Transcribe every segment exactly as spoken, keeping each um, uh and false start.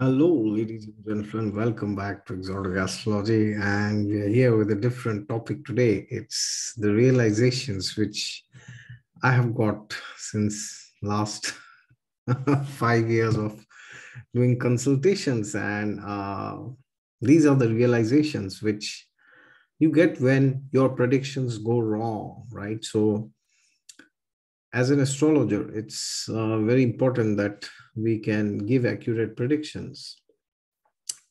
Hello, ladies and gentlemen. Welcome back to Exotic Astrology. And we are here with a different topic today. It's the realizations which I have got since last five years of doing consultations. And uh, these are the realizations which you get when your predictions go wrong, right? So as an astrologer, it's uh, very important that we can give accurate predictions,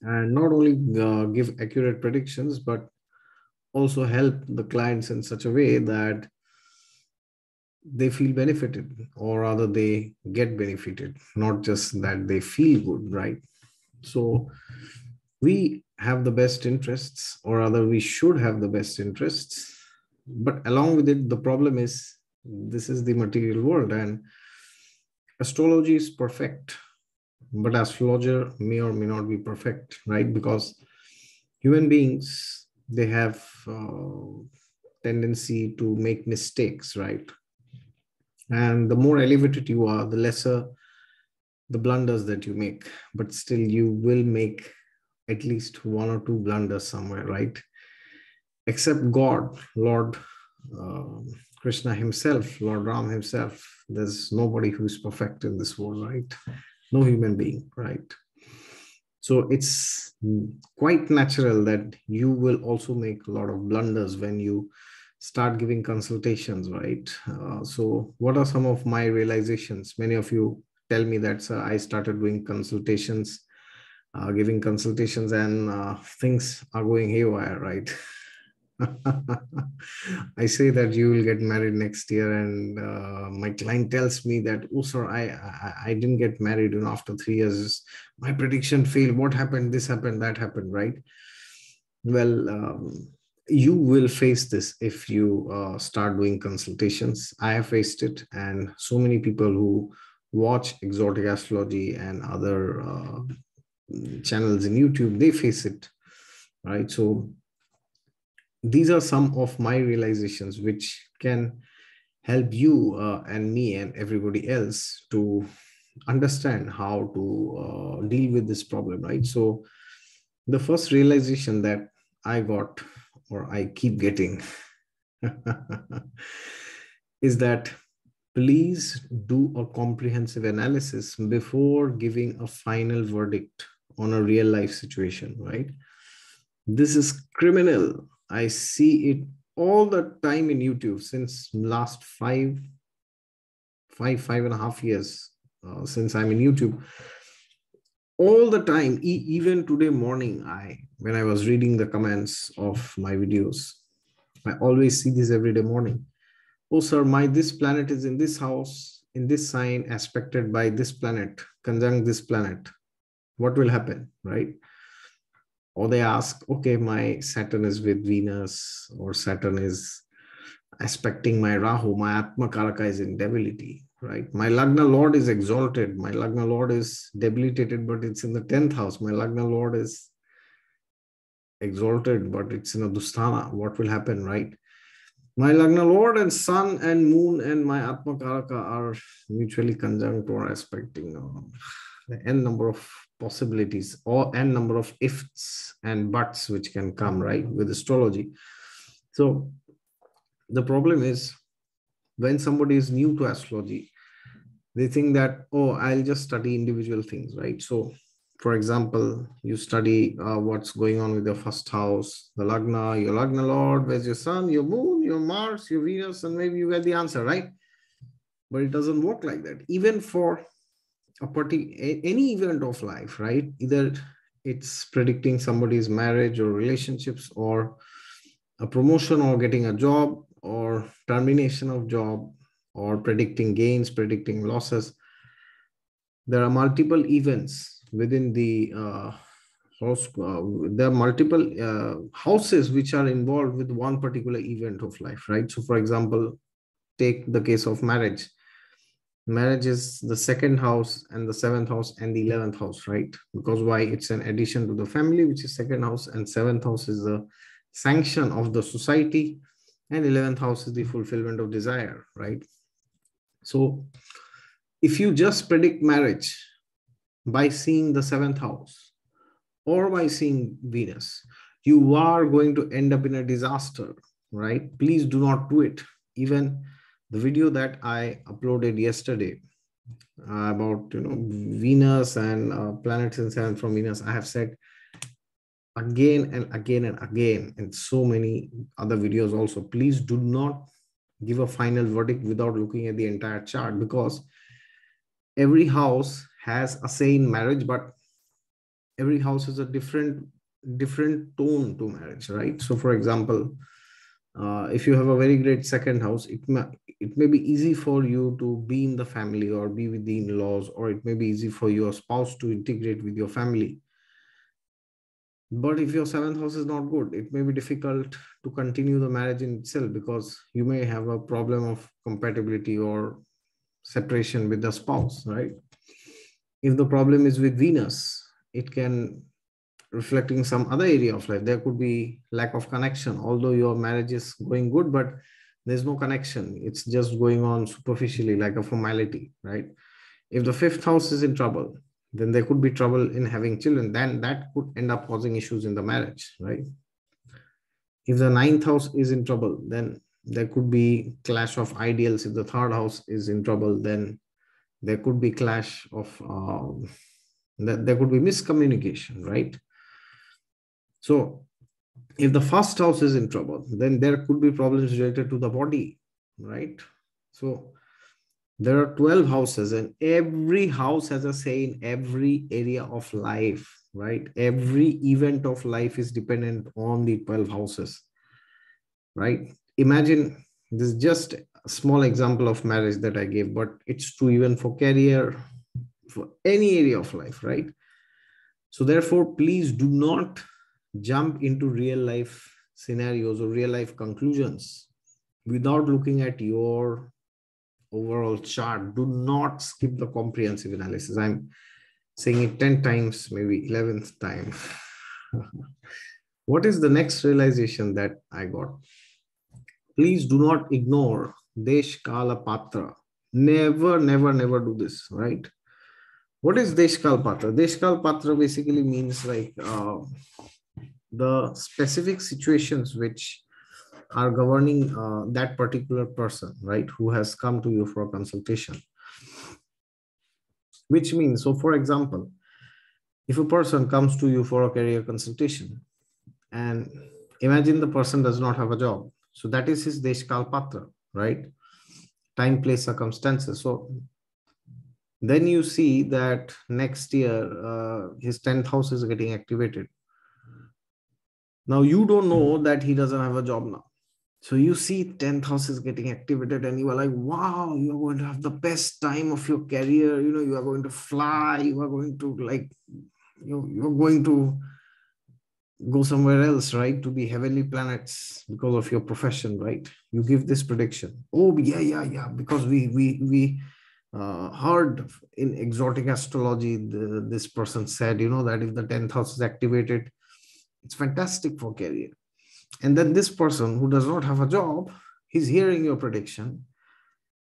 and not only uh, give accurate predictions, but also help the clients in such a way that they feel benefited, or rather they get benefited, not just that they feel good, right? So we have the best interests, or rather we should have the best interests, but along with it, the problem is this is the material world, and astrology is perfect, but astrologer may or may not be perfect, right? Because human beings, they have uh, tendency to make mistakes, right? And the more elevated you are, the lesser the blunders that you make, but still you will make at least one or two blunders somewhere, right? Except God, Lord uh, Krishna himself, Lord Ram himself, there's nobody who's perfect in this world, right? No human being, right? So it's quite natural that you will also make a lot of blunders when you start giving consultations, right? Uh, so what are some of my realizations? Many of you tell me that, sir, I started doing consultations, uh, giving consultations, and uh, things are going haywire, right? I say that you will get married next year, and uh, my client tells me that, oh, sir, I, I I didn't get married, and after three years, my prediction failed. What happened? This happened, that happened, right? Well, um, you will face this if you uh, start doing consultations. I have faced it, and so many people who watch Exotic Astrology and other uh, channels in YouTube, they face it, right? So these are some of my realizations which can help you uh, and me and everybody else to understand how to uh, deal with this problem, right? So the first realization that I got, or I keep getting, is that please do a comprehensive analysis before giving a final verdict on a real life situation, right? This is criminal. I see it all the time in YouTube since last five, five, five and a half years uh, since I'm in YouTube. All the time, e even today morning, I when I was reading the comments of my videos, I always see this every day morning. Oh, sir, my this planet is in this house, in this sign, aspected by this planet, conjunct this planet. What will happen, right? Or they ask, okay, my Saturn is with Venus, or Saturn is aspecting my Rahu, my Atma Karaka is in debility, right? My Lagna Lord is exalted, my Lagna Lord is debilitated, but it's in the tenth house. My Lagna Lord is exalted, but it's in a Dustana. What will happen, right? My Lagna Lord and Sun and Moon and my Atma Karaka are mutually conjunct or aspecting. The n number of possibilities, or n number of ifs and buts which can come, right, with astrology. So the problem is when somebody is new to astrology, they think that, oh, I'll just study individual things, right? So for example, you study uh, what's going on with your first house, the Lagna, your Lagna Lord, where's your Sun, your Moon, your Mars, your Venus, and maybe you get the answer, right? But it doesn't work like that. Even for a particular, any event of life, right? Either it's predicting somebody's marriage or relationships, or a promotion, or getting a job, or termination of job, or predicting gains, predicting losses. There are multiple events within the uh, house. Uh, there are multiple uh, houses which are involved with one particular event of life, right? So for example, take the case of marriage. Marriage is the second house and the seventh house and the eleventh house, right? Because why? It's an addition to the family, which is second house, and seventh house is the sanction of the society, and eleventh house is the fulfillment of desire, right? So if you just predict marriage, by seeing the seventh house or by seeing Venus, you are going to end up in a disaster, right? Please do not do it. Even the video that I uploaded yesterday uh, about, you know, Venus and uh, planets in seventh from Venus, I have said again and again and again, and so many other videos also, please do not give a final verdict without looking at the entire chart, because every house has a say in marriage, but every house is a different different tone to marriage, right? So for example, uh, if you have a very great second house, it may, it may be easy for you to be in the family or be with the in-laws, or it may be easy for your spouse to integrate with your family. But if your seventh house is not good, it may be difficult to continue the marriage in itself, because you may have a problem of compatibility or separation with the spouse, right? If the problem is with Venus, it can reflect in some other area of life. There could be lack of connection, although your marriage is going good, but there's no connection. It's just going on superficially, like a formality, right? If the fifth house is in trouble, then there could be trouble in having children. Then that could end up causing issues in the marriage, right? If the ninth house is in trouble, then there could be clash of ideals. If the third house is in trouble, then there could be clash of, uh, that there could be miscommunication, right? So if the first house is in trouble, then there could be problems related to the body, right? So there are twelve houses, and every house has a say in every area of life, right? Every event of life is dependent on the twelve houses, right? Imagine, this is just a small example of marriage that I gave, but it's true even for career, for any area of life, right? So therefore, please do not jump into real life scenarios or real life conclusions without looking at your overall chart. Do not skip the comprehensive analysis. I'm saying it ten times, maybe eleventh time. What is the next realization that I got? Please do not ignore Desh Kaal Patra. Never, never, never do this, right? What is Desh Kaal Patra? Desh Kaal Patra basically means like uh, the specific situations which are governing uh, that particular person, right, who has come to you for a consultation. Which means, so for example, if a person comes to you for a career consultation, and imagine the person does not have a job, so that is his Desh Kaal Patra, right? Time, place, circumstances. So then you see that next year, uh, his tenth house is getting activated. Now you don't know that he doesn't have a job now. So you see tenth house is getting activated and you are like, wow, you're going to have the best time of your career. You know, you are going to fly, you are going to like, you you're going to go somewhere else, right? To be heavenly planets because of your profession, right? You give this prediction. Oh, yeah, yeah, yeah. Because we, we, we uh, heard in exotic astrology, the, this person said, you know, that if the tenth house is activated, it's fantastic for career. And then this person who does not have a job, he's hearing your prediction.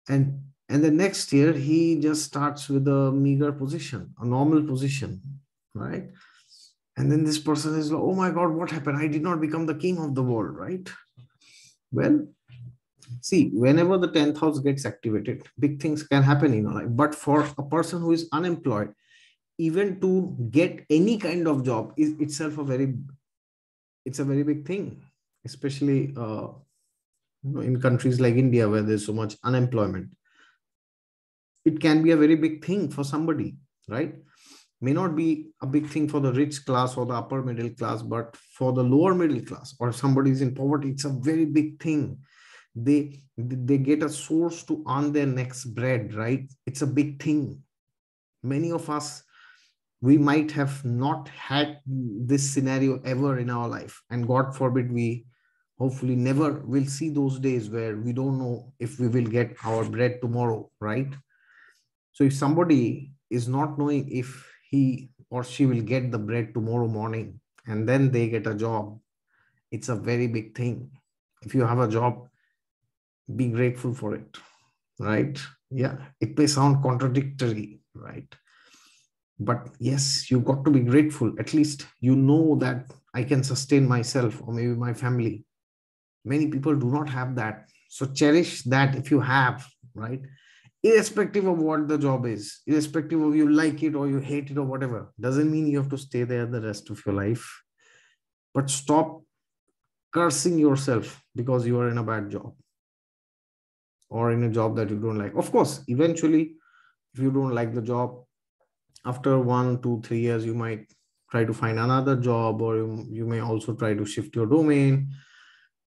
And, and the next year, he just starts with a meager position, a normal position, right? And then this person is like, oh my God, what happened? I did not become the king of the world, right? Well, see, whenever the tenth house gets activated, big things can happen in life. But for a person who is unemployed, even to get any kind of job is itself a very It's a very big thing, especially uh, in countries like India, where there's so much unemployment. It can be a very big thing for somebody, right? May not be a big thing for the rich class or the upper middle class, but for the lower middle class or somebody's in poverty, it's a very big thing. They, they get a source to earn their next bread, right? It's a big thing. Many of us, we might have not had this scenario ever in our life. And God forbid, we hopefully never will see those days where we don't know if we will get our bread tomorrow, right? So if somebody is not knowing if he or she will get the bread tomorrow morning, and then they get a job, it's a very big thing. If you have a job, be grateful for it, right? Yeah, it may sound contradictory, right? But yes, you've got to be grateful. At least you know that I can sustain myself or maybe my family. Many people do not have that. So cherish that if you have, right? Irrespective of what the job is, irrespective of you like it or you hate it or whatever, doesn't mean you have to stay there the rest of your life. But stop cursing yourself because you are in a bad job or in a job that you don't like. Of course, eventually, if you don't like the job, after one, two, three years, you might try to find another job, or you, you may also try to shift your domain.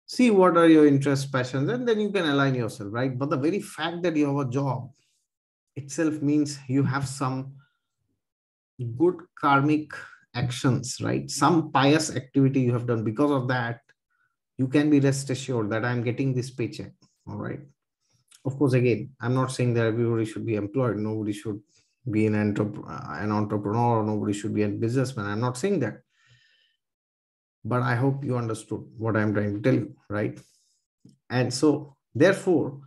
See what are your interests, passions, and then you can align yourself, right? But the very fact that you have a job itself means you have some good karmic actions, right? Some pious activity you have done. Because of that, you can be rest assured that I'm getting this paycheck, all right? Of course, again, I'm not saying that everybody should be employed. Nobody should be an, entrep- an entrepreneur, or nobody should be a businessman. I'm not saying that. But I hope you understood what I'm trying to tell you, right? And so, therefore,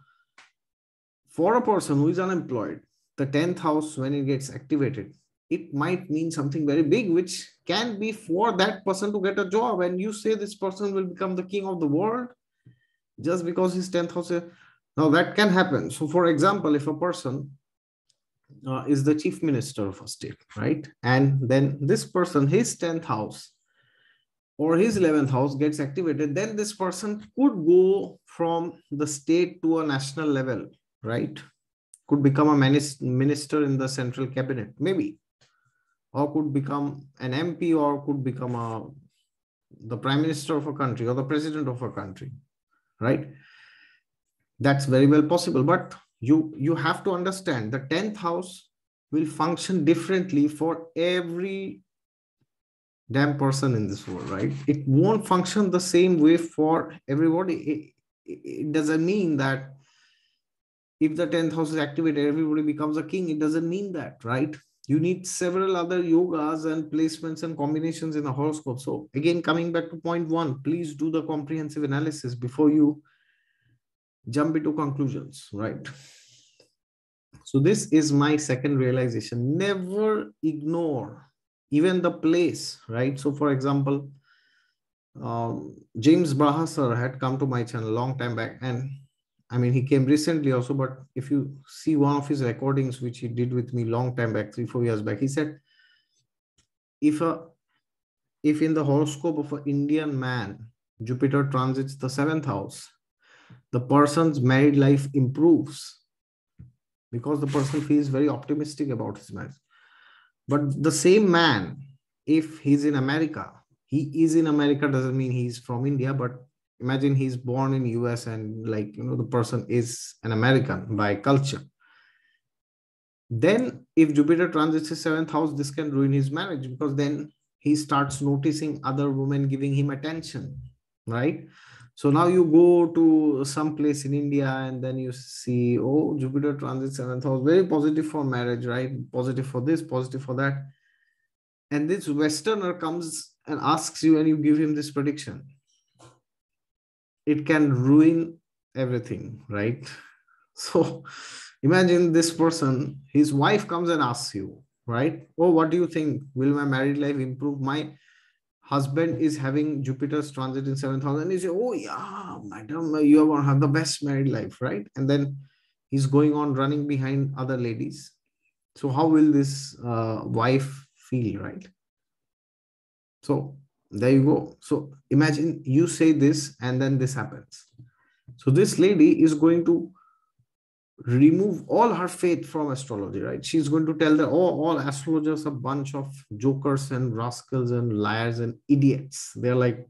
for a person who is unemployed, the tenth house, when it gets activated, it might mean something very big, which can be for that person to get a job. And you say this person will become the king of the world just because his tenth house is... Now, that can happen. So, for example, if a person uh, is the chief minister of a state, right? And then this person, his tenth house, or his eleventh house gets activated, then this person could go from the state to a national level, right? Could become a minister in the central cabinet, maybe, or could become an M P, or could become a, the prime minister of a country or the president of a country, right? That's very well possible, but you, you have to understand the tenth house will function differently for every damn person in this world, right? It won't function the same way for everybody. It, it doesn't mean that if the tenth house is activated, everybody becomes a king. It doesn't mean that, right? You need several other yogas and placements and combinations in the horoscope. So again, coming back to point one, please do the comprehensive analysis before you jump into conclusions, right? So this is my second realization. Never ignore even the place, right? So for example, um, James Brahasar had come to my channel a long time back. And I mean, he came recently also, but if you see one of his recordings, which he did with me long time back, three, four years back, he said, if, a, if in the horoscope of an Indian man, Jupiter transits the seventh house, the person's married life improves because the person feels very optimistic about his marriage. But the same man, if he's in America, he is in America, doesn't mean he's from India, but imagine he's born in U S and like, you know, the person is an American by culture. Then if Jupiter transits his seventh house, this can ruin his marriage because then he starts noticing other women giving him attention, right? So now you go to some place in India and then you see, oh, Jupiter transits seventh house, very positive for marriage, right? Positive for this, positive for that. And this Westerner comes and asks you and you give him this prediction. It can ruin everything, right? So imagine this person, his wife comes and asks you, right? Oh, what do you think? Will my married life improve? My husband is having Jupiter's transit in seventh house, and he says, oh yeah, madam, you are going to have the best married life, right? And then he's going on running behind other ladies. So how will this uh, wife feel, right? So there you go. So imagine you say this and then this happens. So this lady is going to remove all her faith from astrology, right? She's going to tell that, oh, all astrologers are a bunch of jokers and rascals and liars and idiots. They're like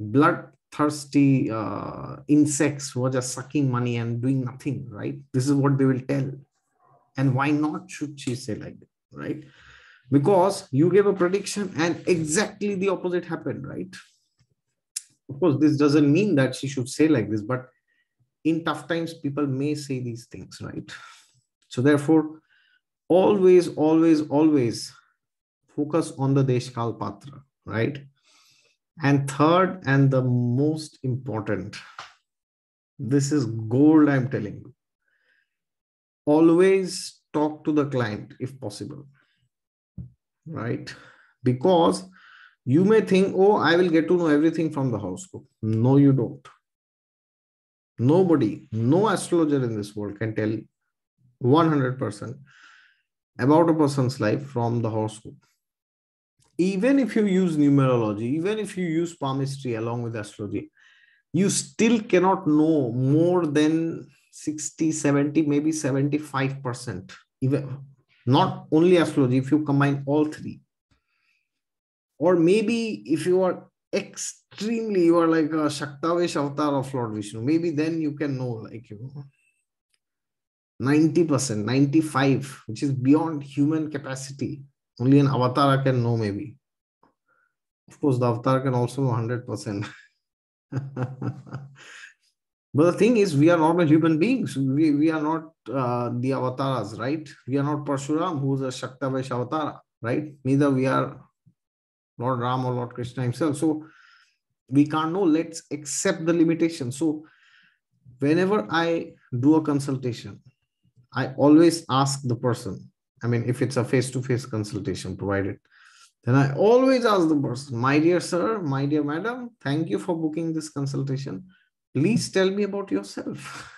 bloodthirsty uh, insects who are just sucking money and doing nothing, right? This is what they will tell. And why not should she say like that, right? Because you gave a prediction and exactly the opposite happened, right? Of course, this doesn't mean that she should say like this, but in tough times, people may say these things, right? So therefore, always, always, always focus on the Desh Kaal Patra, right? And third, and the most important, this is gold, I'm telling you. Always talk to the client if possible. right? Because you may think, oh, I will get to know everything from the horoscope. No, you don't. Nobody, no astrologer in this world can tell one hundred percent about a person's life from the horoscope. Even if you use numerology, even if you use palmistry along with astrology, you still cannot know more than sixty, seventy, maybe seventy-five percent. Even not only astrology, if you combine all three. Or maybe if you are extremely, you are like a Shaktavesh avatar of Lord Vishnu, maybe then you can know like, you know, ninety percent, ninety-five, which is beyond human capacity. Only an avatar can know maybe. Of course, the avatar can also know one hundred percent. But the thing is, we are normal human beings. We, we are not uh, the avatars, right? We are not Parshuram, who is a Shaktavesh avatar, right? Neither we are Lord Ram or Lord Krishna himself. So we can't know. Let's accept the limitation. So whenever I do a consultation, I always ask the person, I mean, if it's a face-to-face consultation provided, then I always ask the person, my dear sir, my dear madam, thank you for booking this consultation. Please tell me about yourself.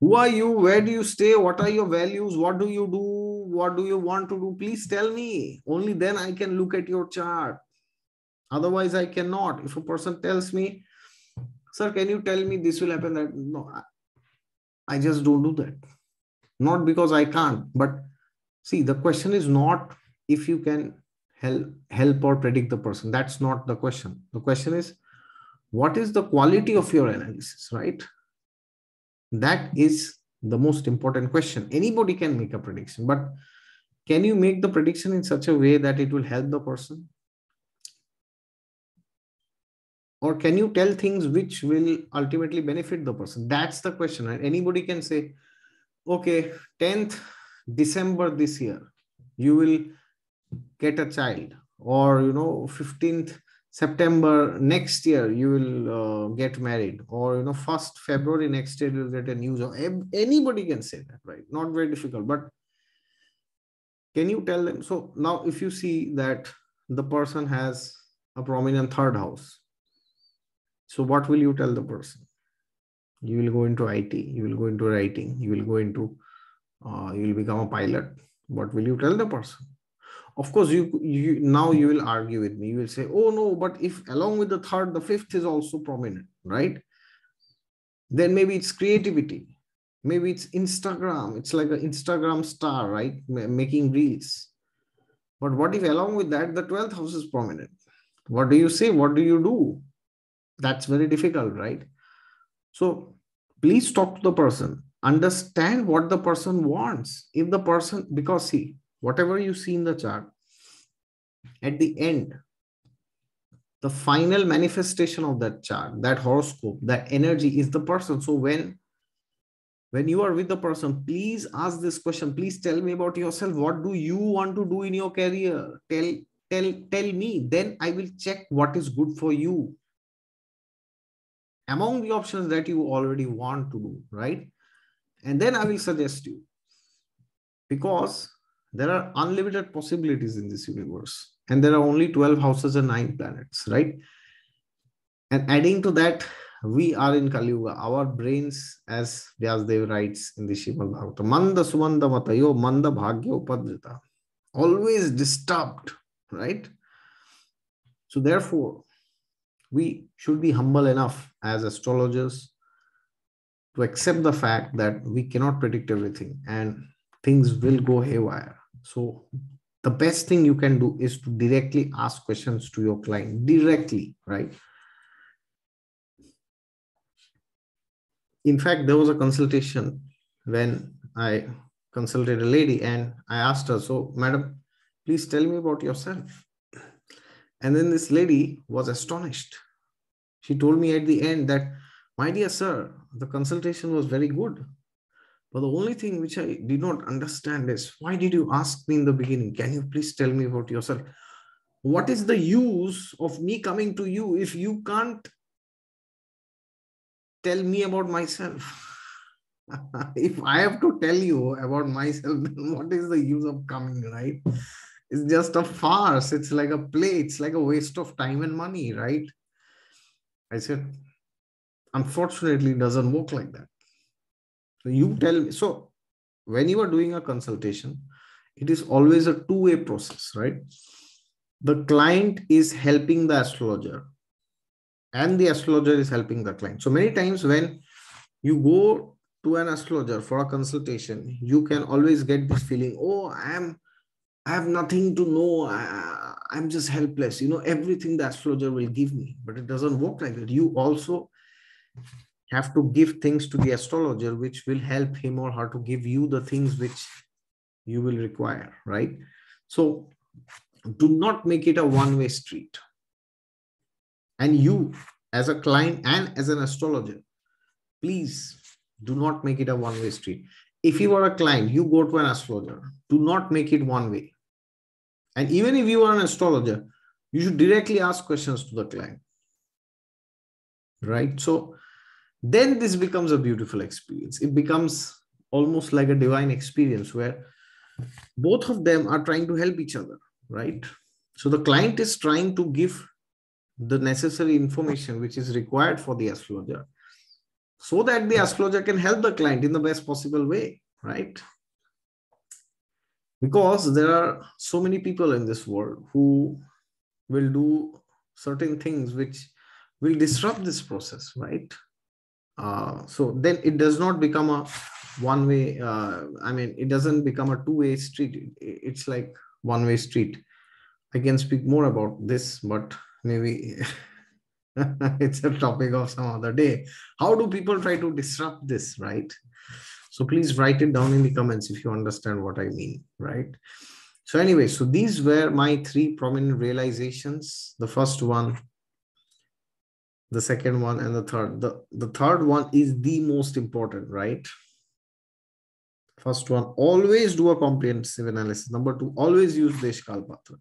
Who are you? Where do you stay? What are your values? What do you do? What do you want to do? Please tell me. Only then I can look at your chart. Otherwise, I cannot. If a person tells me, sir, can you tell me this will happen? That no, I just don't do that. Not because I can't, but see, the question is not if you can help, help or predict the person. That's not the question. The question is, what is the quality of your analysis, right? That is the most important question. Anybody can make a prediction, but can you make the prediction in such a way that it will help the person? Or can you tell things which will ultimately benefit the person? That's the question. And anybody can say, okay, tenth December this year, you will get a child, or, you know, fifteenth September next year, you will uh, get married, or, you know, first February next year, you'll get a new job. Anybody can say that, right? Not very difficult, but can you tell them? So now if you see that the person has a prominent third house, so what will you tell the person? You will go into I T, you will go into writing, you will go into, uh, you will become a pilot. What will you tell the person? Of course, you, you now you will argue with me. You will say, oh no, but if along with the third, the fifth is also prominent, right? Then maybe it's creativity. Maybe it's Instagram. It's like an Instagram star, right? Making reels. But what if along with that, the twelfth house is prominent? What do you say? What do you do? That's very difficult, right? So please talk to the person, understand what the person wants. If the person, because see, whatever you see in the chart, at the end, the final manifestation of that chart, that horoscope, that energy is the person. So when, when you are with the person, please ask this question. Please tell me about yourself. What do you want to do in your career? Tell, tell, tell me, then I will check what is good for you. Among the options that you already want to do, right? And then I will suggest you, because there are unlimited possibilities in this universe, and there are only twelve houses and nine planets, right? And adding to that, we are in Kali Yuga. Our brains, as Vyas Dev writes in the Shiva Bhagavata, manda sumanda matayo manda bhagyo padrita, always disturbed, right? So therefore, we should be humble enough as astrologers to accept the fact that we cannot predict everything and things will go haywire. So the best thing you can do is to directly ask questions to your client directly, right? In fact, there was a consultation when I consulted a lady and I asked her, so madam, please tell me about yourself. And then this lady was astonished. She told me at the end that, my dear sir, the consultation was very good. But the only thing which I did not understand is, why did you ask me in the beginning? Can you please tell me about yourself? What is the use of me coming to you if you can't tell me about myself? If I have to tell you about myself, then what is the use of coming, right? It's just a farce. It's like a play. It's like a waste of time and money, right? I said, unfortunately, it doesn't work like that. So you tell me. So when you are doing a consultation, it is always a two-way process, right? The client is helping the astrologer and the astrologer is helping the client. So many times when you go to an astrologer for a consultation, you can always get this feeling, oh, I am, I have nothing to know. I, I'm just helpless. You know, everything the astrologer will give me, but it doesn't work like that. You also have to give things to the astrologer, which will help him or her to give you the things which you will require, right? So do not make it a one-way street. And you, as a client and as an astrologer, please do not make it a one-way street. If you are a client, you go to an astrologer, do not make it one-way. And even if you are an astrologer, you should directly ask questions to the client, right? So then this becomes a beautiful experience. It becomes almost like a divine experience where both of them are trying to help each other, right? So the client is trying to give the necessary information which is required for the astrologer so that the astrologer can help the client in the best possible way, right? Because there are so many people in this world who will do certain things which will disrupt this process, right? Uh, so then it does not become a one-way, uh, I mean, it doesn't become a two-way street. It's like one-way street. I can speak more about this, but maybe it's a topic of some other day. How do people try to disrupt this, right? So please write it down in the comments if you understand what I mean, right? So anyway, so these were my three prominent realizations. The first one, the second one, and the third. The, the third one is the most important, right? First one, always do a comprehensive analysis. Number two, always use Desh Kaal Patra.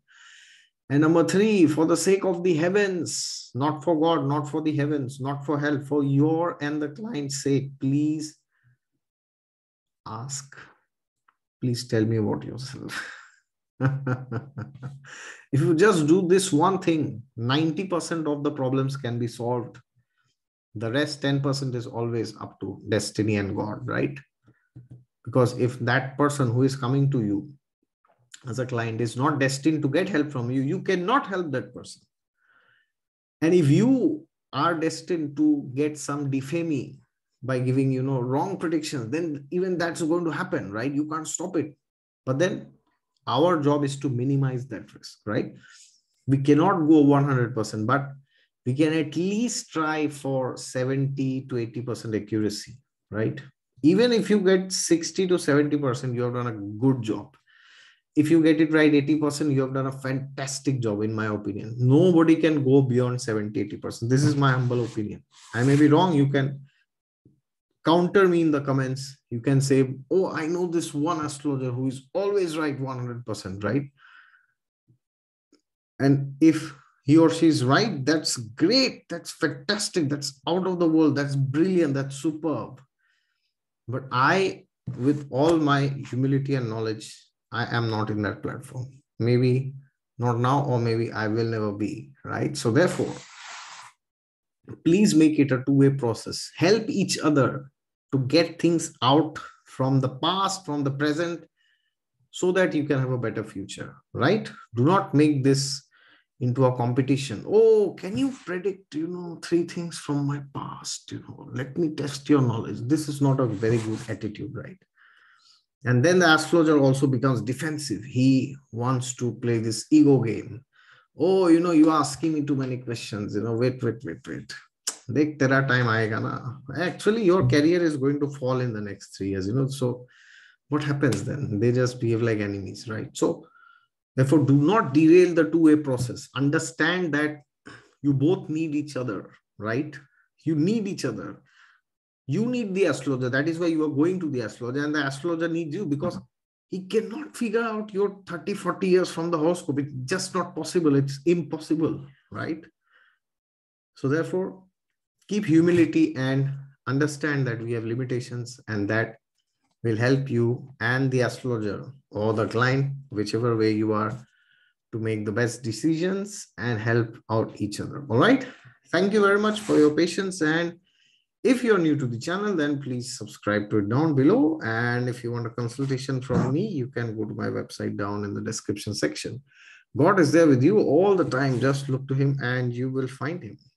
And number three, for the sake of the heavens, not for God, not for the heavens, not for help, for your and the client's sake, please ask. Please tell me about yourself. If you just do this one thing, ninety percent of the problems can be solved. The rest ten percent is always up to destiny and God, right? Because if that person who is coming to you as a client is not destined to get help from you, you cannot help that person. And if you are destined to get some defamation by giving, you know, wrong predictions, then even that's going to happen, right? You can't stop it. But then our job is to minimize that risk, right? We cannot go one hundred percent, but we can at least try for seventy to eighty percent accuracy, right? Even if you get sixty to seventy percent, you have done a good job. If you get it right, eighty percent, you have done a fantastic job, in my opinion. Nobody can go beyond seventy, eighty percent. This is my humble opinion. I may be wrong. You can counter me in the comments. You can say, oh, I know this one astrologer who is always right one hundred percent, right? And if he or she is right, that's great. That's fantastic. That's out of the world. That's brilliant. That's superb. But I, with all my humility and knowledge, I am not in that platform. Maybe not now, or maybe I will never be, right? So therefore, please make it a two-way process. Help each other to get things out from the past, from the present, so that you can have a better future, right? Do not make this into a competition. Oh, can you predict, you know, three things from my past? You know, let me test your knowledge. This is not a very good attitude, right? And then the astrologer also becomes defensive. He wants to play this ego game. Oh, you know, you are asking me too many questions. You know, wait, wait, wait, wait. Dekh tera time aayega na. Actually, your career is going to fall in the next three years, you know. So what happens then? They just behave like enemies, right? So therefore, do not derail the two-way process. Understand that you both need each other, right? You need each other. You need the astrologer. That is why you are going to the astrologer, and the astrologer needs you because he cannot figure out your thirty, forty years from the horoscope. It's just not possible. It's impossible, right? So therefore, keep humility and understand that we have limitations, and that will help you and the astrologer or the client, whichever way you are, to make the best decisions and help out each other. All right. Thank you very much for your patience. And if you're new to the channel, then please subscribe to it down below. And if you want a consultation from me, you can go to my website down in the description section. God is there with you all the time. Just look to him and you will find him.